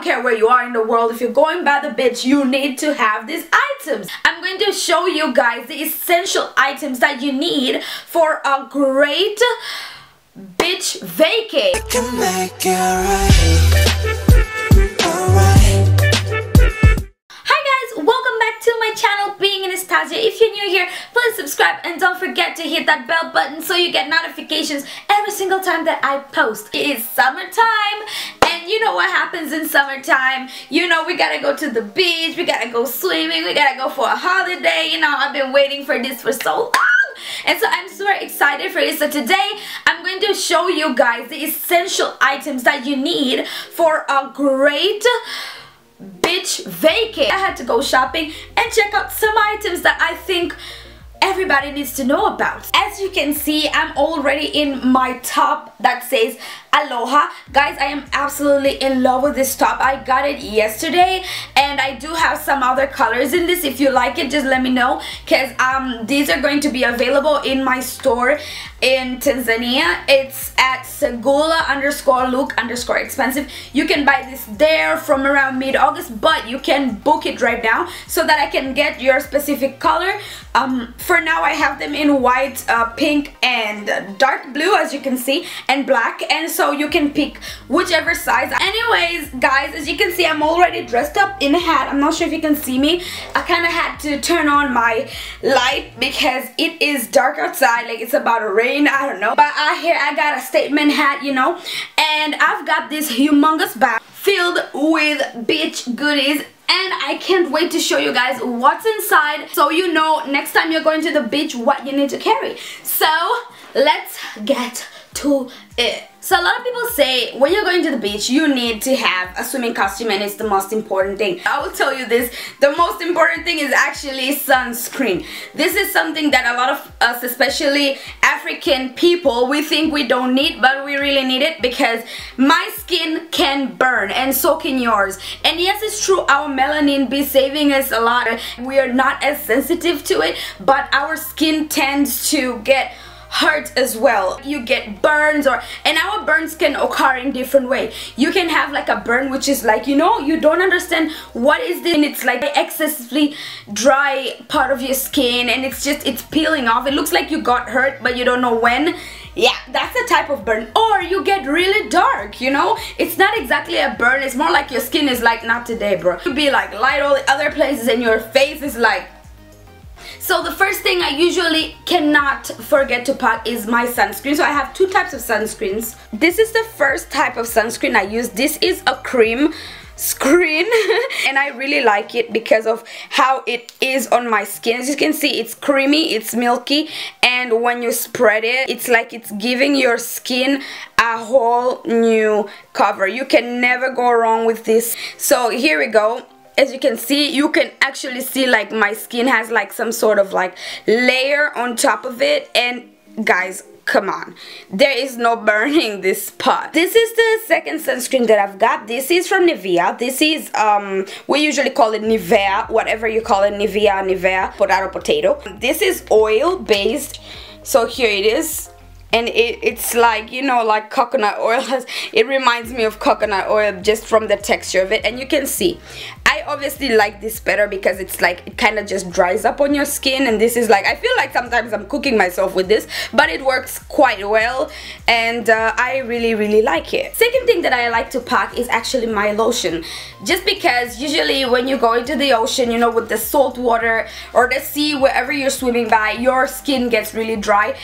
don't care where you are in the world, if you're going by the beach, you need to have these items. I'm going to show you guys the essential items that you need for a great beach vacay. I can make it right. Hi guys, welcome back to my channel, Being Anastasia. If you're new here, please subscribe and don't forget to hit that bell button so you get notifications every single time that I post. It is summertime. And you know what happens in summertime, you know, we gotta go to the beach, we gotta go swimming, we gotta go for a holiday, you know, I've been waiting for this for so long. And so I'm super excited for this. So today I'm going to show you guys the essential items that you need for a great beach vacay. I had to go shopping and check out some items that I think everybody needs to know about. As you can see, I'm already in my top that says Aloha. Guys, I am absolutely in love with this top. I got it yesterday and I do have some other colors in this. If you like it, just let me know, because these are going to be available in my store in Tanzania. It's at Sagula_look_expensive. You can buy this there from around mid-August, but you can book it right now so that I can get your specific color. For now I have them in white, pink and dark blue, as you can see, and black, and so you can pick whichever size. Anyways guys, as you can see, I'm already dressed up in a hat. I'm not sure if you can see me. I kind of had to turn on my light because it is dark outside, like it's about to rain, I don't know. But out here I got a statement hat, you know, and I've got this humongous bag filled with beach goodies. And I can't wait to show you guys what's inside, so you know next time you're going to the beach what you need to carry. So let's get to it. So a lot of people say when you're going to the beach you need to have a swimming costume, and it's the most important thing. I will tell you this, the most important thing is actually sunscreen. This is something that a lot of us, especially African people, we think we don't need, but we really need it, because my skin can burn and so can yours. And yes, it's true, our melanin be saving us a lot. We are not as sensitive to it, but our skin tends to get hurt as well. You get burns, and our burns can occur in different way. You can have like a burn which is like, you know, you don't understand what is this, and it's like excessively dry part of your skin, and it's just, it's peeling off. It looks like you got hurt but you don't know when. Yeah, that's the type of burn. Or you get really dark, you know, it's not exactly a burn, it's more like your skin is like, not today bro. You be like light all the other places and your face is like. So the first thing I usually cannot forget to pack is my sunscreen. So I have two types of sunscreens. This is the first type of sunscreen I use. This is a cream screen and I really like it because of how it is on my skin. As you can see, it's creamy, it's milky, and when you spread it, it's like it's giving your skin a whole new cover. You can never go wrong with this. So here we go. As you can see, you can actually see like my skin has like some sort of like layer on top of it, and guys, come on, there is no burning this spot. This is the second sunscreen that I've got. This is from Nivea. This is we usually call it Nivea, whatever you call it, Nivea, potato, potato. This is oil based, so here it is. And it's like, you know, like coconut oil. It reminds me of coconut oil just from the texture of it. And you can see, I obviously like this better because it's like, it kind of just dries up on your skin. And this is like, I feel like sometimes I'm cooking myself with this, but it works quite well. And I really, really like it. Second thing that I like to pack is actually my lotion. Just because usually when you go into the ocean, you know, with the salt water or the sea, wherever you're swimming by, your skin gets really dry.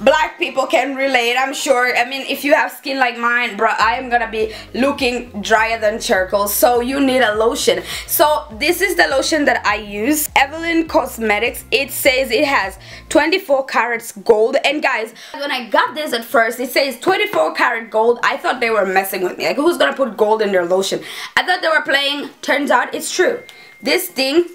Black people can relate, I'm sure. I mean, if you have skin like mine, bro, I am gonna be looking drier than charcoal, so you need a lotion. So this is the lotion that I use, Evelyn Cosmetics. It says it has 24 carats gold, and guys, when I got this at first, it says 24 karat gold. I thought they were messing with me, like who's gonna put gold in their lotion? I thought they were playing. Turns out it's true. This thing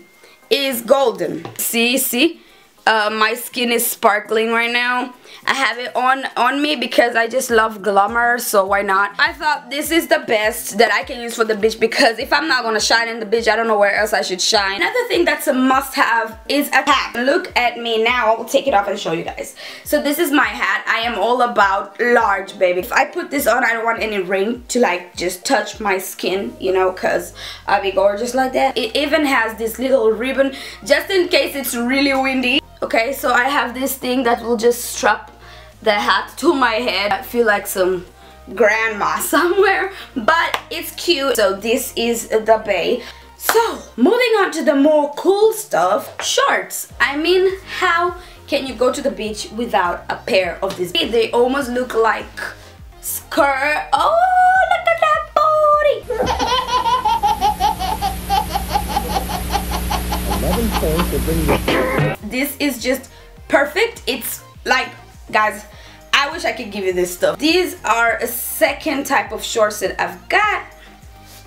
is golden. See, my skin is sparkling right now. I have it on me because I just love glamour, so why not? I thought this is the best that I can use for the beach, because if I'm not gonna shine in the beach, I don't know where else I should shine. Another thing that's a must-have is a hat. Look at me now. I will take it off and show you guys. So this is my hat. I am all about large, baby. If I put this on, I don't want any ring to like just touch my skin, you know, because I'll be gorgeous like that. It even has this little ribbon just in case it's really windy. Okay, so I have this thing that will just strap the hat to my head. I feel like some grandma somewhere, but it's cute. So this is the bay. So moving on to the more cool stuff, shorts. I mean, how can you go to the beach without a pair of these? They almost look like skirt. Oh, look at that booty. This is just perfect. It's like, guys, I wish I could give you this stuff. These are a second type of shorts that I've got.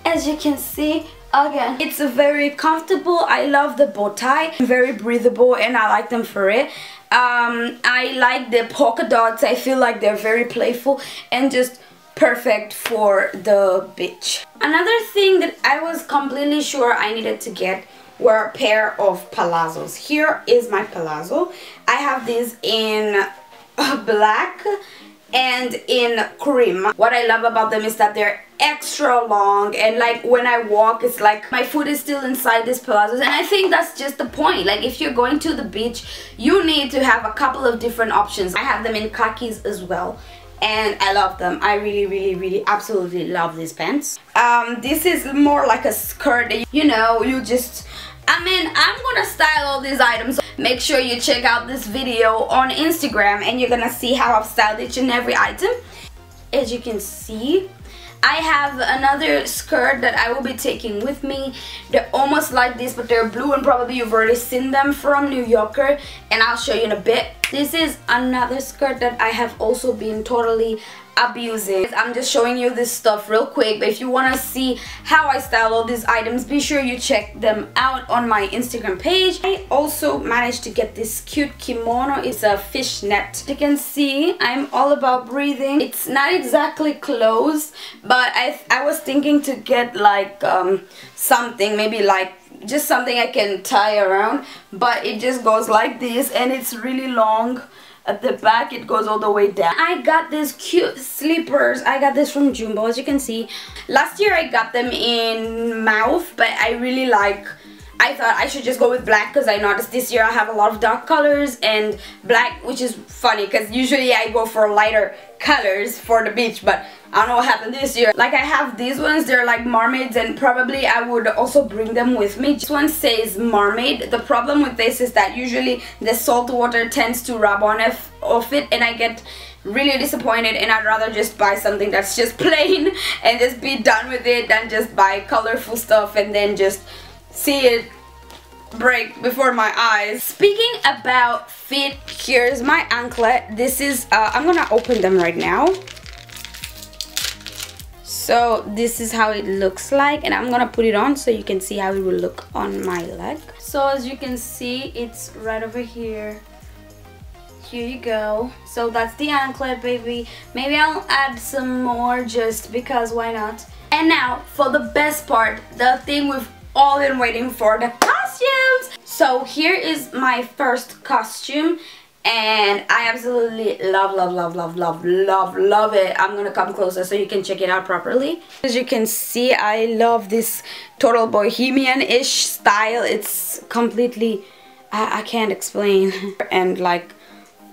As you can see, again, it's very comfortable. I love the bow tie, very breathable, and I like them for it. I like the polka dots. I feel like they're very playful and just perfect for the beach. Another thing that I was completely sure I needed to get were a pair of palazzos. Here is my palazzo. I have these in black and in cream. What I love about them is that they're extra long, and like when I walk, it's like my foot is still inside these palazzos, and I think that's just the point. Like if you're going to the beach, you need to have a couple of different options. I have them in khakis as well, and I love them. I really, really, really absolutely love these pants. This is more like a skirt, you know, you just, I mean, I'm gonna style all these items. Make sure you check out this video on Instagram and you're gonna see how I've styled each and every item. As you can see, I have another skirt that I will be taking with me. They're almost like this, but they're blue, and probably you've already seen them from New Yorker, and I'll show you in a bit. This is another skirt that I have also been totally abusing. I'm just showing you this stuff real quick, but if you want to see how I style all these items, be sure you check them out on my Instagram page. I also managed to get this cute kimono. It's a fishnet. You can see I'm all about breathing. It's not exactly clothes, but I was thinking to get like something, maybe like just something I can tie around, but it just goes like this, and it's really long. At the back, it goes all the way down. I got these cute slippers. I got this from Jumbo, as you can see. Last year, I got them in mauve, but I really like, I thought I should just go with black, because I noticed this year I have a lot of dark colors and black, which is funny because usually I go for lighter colors for the beach, but I don't know what happened this year. Like I have these ones, they're like mermaids, and probably I would also bring them with me. This one says mermaid. The problem with this is that usually the salt water tends to rub on off it, and I get really disappointed, and I'd rather just buy something that's just plain and just be done with it than just buy colorful stuff and then just see it break before my eyes. Speaking about feet, here's my anklet. This is I'm gonna open them right now. So this is how it looks like, and I'm gonna put it on so you can see how it will look on my leg. So as you can see, it's right over here. Here you go. So that's the anklet, baby. Maybe I'll add some more just because why not. And now for the best part, the thing we've all been waiting for, the costumes. So here is my first costume, and I absolutely love it. I'm gonna come closer so you can check it out properly. As you can see, I love this total bohemian-ish style. It's completely, I can't explain. And like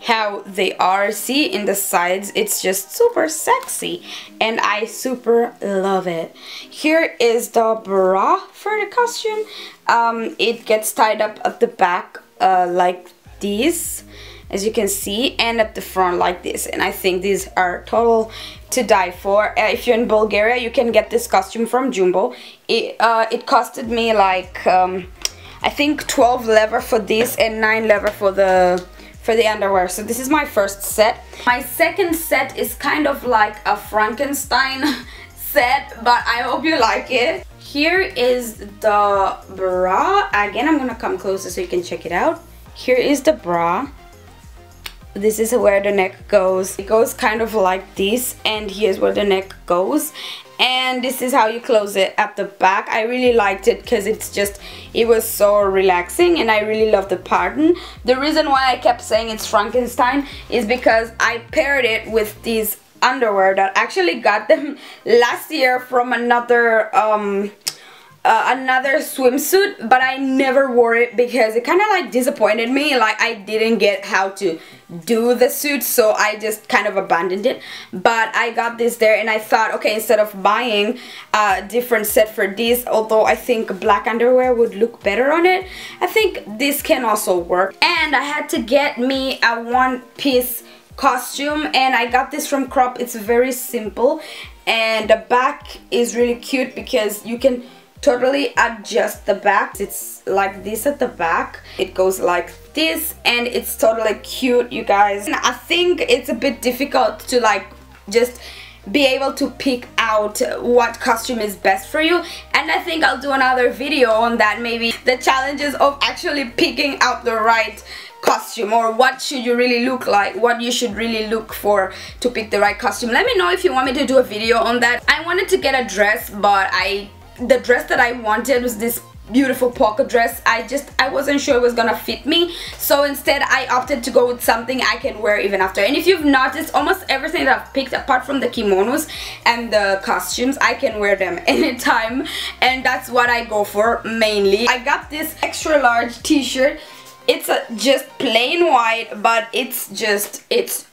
how they are, see, in the sides, it's just super sexy, and I super love it. Here is the bra for the costume. It gets tied up at the back like this, as you can see, and at the front like this, and I think these are total to die for. If you're in Bulgaria, you can get this costume from Jumbo. It costed me like I think 12 leva for this and 9 leva for the underwear. So this is my first set. My second set is kind of like a Frankenstein set, but I hope you like it. Here is the bra. Again, I'm gonna come closer so you can check it out. Here is the bra. This is where the neck goes. It goes kind of like this, and here's where the neck goes. And this is how you close it at the back. I really liked it because it's just, it was so relaxing, and I really love the pattern. The reason why I kept saying it's Frankenstein is because I paired it with these underwear that I actually got them last year from another another swimsuit, but I never wore it because it kind of like disappointed me. Like, I didn't get how to do the suit, so I just kind of abandoned it. But I got this there, and I thought, okay, instead of buying a different set for this, although I think black underwear would look better on it, I think this can also work. And I had to get me a one-piece costume, and I got this from Crop. It's very simple, and the back is really cute because you can totally adjust the back. It's like this at the back, it goes like this, and it's totally cute, you guys. And I think it's a bit difficult to like just be able to pick out what costume is best for you, and I think I'll do another video on that, maybe the challenges of actually picking out the right costume, or what should you really look like, what you should really look for to pick the right costume. Let me know if you want me to do a video on that. I wanted to get a dress, but the dress that I wanted was this beautiful polka dress. I wasn't sure it was gonna fit me, so instead I opted to go with something I can wear even after. And if you've noticed, almost everything that I've picked apart from the kimonos and the costumes, I can wear them anytime, and that's what I go for mainly. I got this extra large t-shirt. It's just plain white, but it's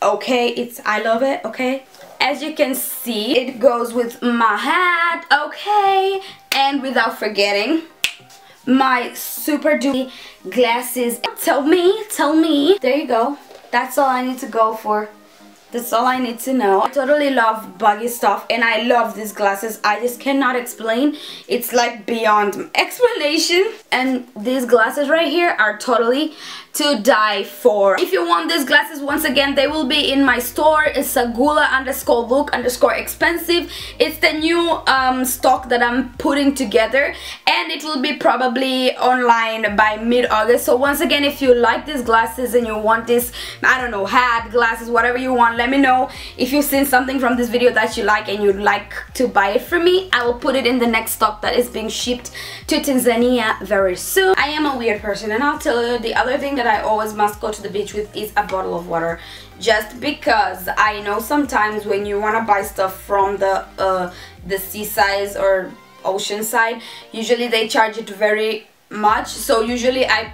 okay. I love it, okay? As you can see, it goes with my hat, okay? And without forgetting my super duper glasses. Tell me. There you go. That's all I need to go for. That's all I need to know. I totally love baggy stuff, and I love these glasses. I just cannot explain. It's like beyond explanation. And these glasses right here are totally to die for. If you want these glasses, once again, they will be in my store. It's Sagula_look_expensive. It's the new stock that I'm putting together, and it will be probably online by mid-August. So once again, if you like these glasses and you want this, I don't know, hat, glasses, whatever you want, let me know if you've seen something from this video that you like and you'd like to buy it from me. I will put it in the next stock that is being shipped to Tanzania very soon. I am a weird person, and I'll tell you, the other thing that I always must go to the beach with is a bottle of water, just because I know sometimes when you want to buy stuff from the seaside or ocean side, usually they charge it very much. So usually I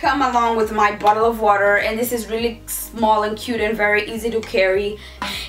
come along with my bottle of water, and this is really small and cute and very easy to carry.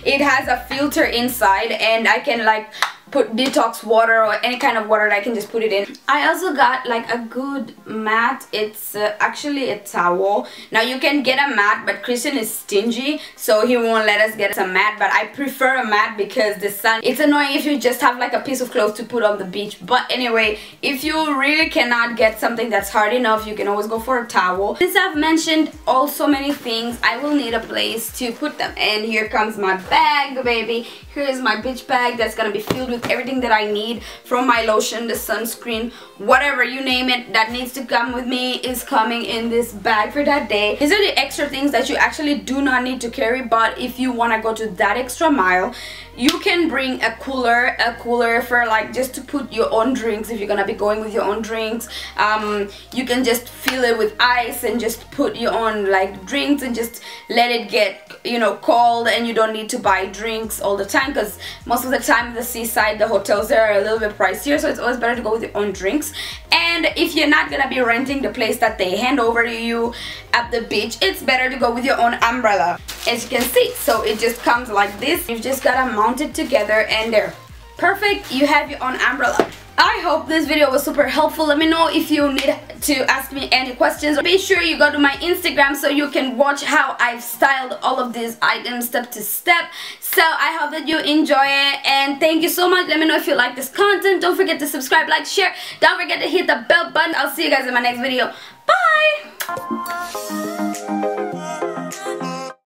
It has a filter inside, and I can like put detox water or any kind of water that I can just put it in. I also got like a good mat. It's actually a towel. Now you can get a mat, but Christian is stingy, so he won't let us get a mat, but I prefer a mat because the sun, it's annoying if you just have like a piece of clothes to put on the beach. But anyway, if you really cannot get something that's hard enough, you can always go for a towel. Since I've mentioned all so many things, I will need a place to put them. And here comes my bag, baby. Here is my beach bag that's gonna be filled with everything that I need, from my lotion, the sunscreen, whatever, you name it, that needs to come with me is coming in this bag for that day. These are the extra things that you actually do not need to carry, but if you want to go to that extra mile, you can bring a cooler for like just to put your own drinks if you're gonna be going with your own drinks. You can just fill it with ice and just put your own like drinks and just let it get, you know, cold, and you don't need to buy drinks all the time, because most of the time the seaside, the hotels there are a little bit pricier, so it's always better to go with your own drinks. And if you're not gonna be renting the place that they hand over to you at the beach, it's better to go with your own umbrella, as you can see. So it just comes like this. You've just gotta mount it together, and there, perfect, you have your own umbrella. I hope this video was super helpful. Let me know if you need to ask me any questions. Be sure you go to my Instagram so you can watch how I've styled all of these items step to step. So I hope that you enjoy it, and thank you so much. Let me know if you like this content. Don't forget to subscribe, like, share. Don't forget to hit the bell button. I'll see you guys in my next video. Bye!